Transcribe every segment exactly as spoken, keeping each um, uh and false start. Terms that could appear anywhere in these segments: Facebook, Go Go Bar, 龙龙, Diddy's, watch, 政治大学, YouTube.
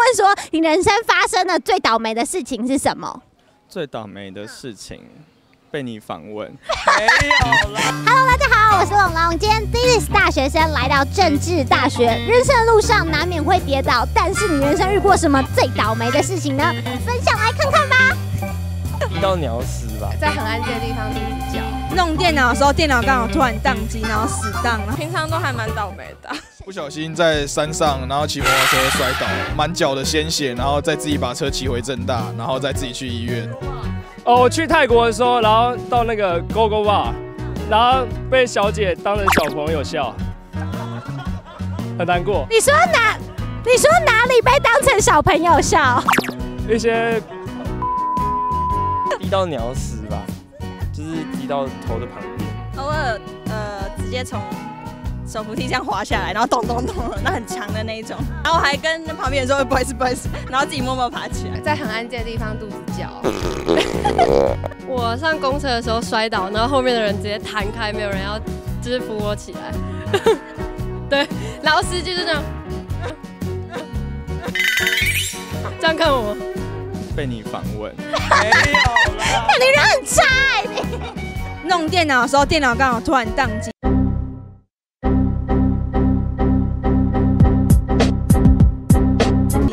问说，你人生发生的最倒霉的事情是什么？最倒霉的事情，被你访问。没有啦。Hello， 大家好，我是龙龙。今天第一次大学生来到政治大学，人生的路上难免会跌倒，但是你人生遇过什么最倒霉的事情呢？分享来看看吧。遇到鸟屎吧，在很安静的地方一直叫。弄电脑的时候，电脑刚好突然宕机，然后死宕了。平常都还蛮倒霉的。 不小心在山上，然后骑摩托车摔倒，满脚的鲜血，然后再自己把车骑回正大，然后再自己去医院。哦，我去泰国的时候，然后到那个 Go Go Bar， 然后被小姐当成小朋友笑，很难过。你说哪？你说哪里被当成小朋友笑？一些滴到鸟屎吧，就是滴到头的旁边。偶尔呃，直接从 手扶梯这样滑下来，然后咚咚咚，那很强的那一种。然后还跟旁边人说不好意思不好意思，然后自己默默爬起来，在很安静的地方肚子叫。我上公车的时候摔倒，然后后面的人直接弹开，没有人要就是扶我起来。对，然后司机就这样，这样看我，被你访问。没有啦，你人很差欸。弄电脑的时候，电脑刚好突然宕机。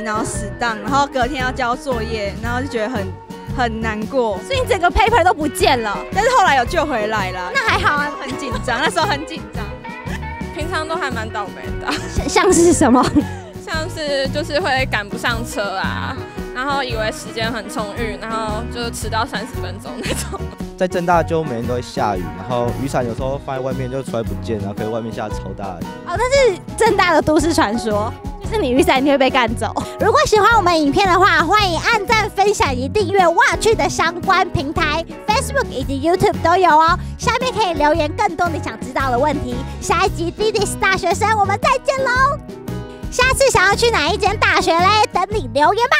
然后死当，然后隔天要交作业，然后就觉得很很难过，所以你整个 paper 都不见了。但是后来有救回来了，那还好啊，很紧张，那时候很紧张。平常都还蛮倒霉的，像像是什么？像是就是会赶不上车啊，然后以为时间很充裕，然后就迟到三十分钟那种。在政大就每天都会下雨，然后雨伞有时候放在外面就出来不见，然后可是外面下超大雨。哦，那是政大的都市传说。 是你雨伞，你会被赶走。如果喜欢我们影片的话，欢迎按赞、分享以及订阅 watch 的相关平台 ，Facebook 以及 YouTube 都有哦。下面可以留言更多你想知道的问题。下一集 Diddy's 大学生，我们再见喽！下次想要去哪一间大学嘞？等你留言吧。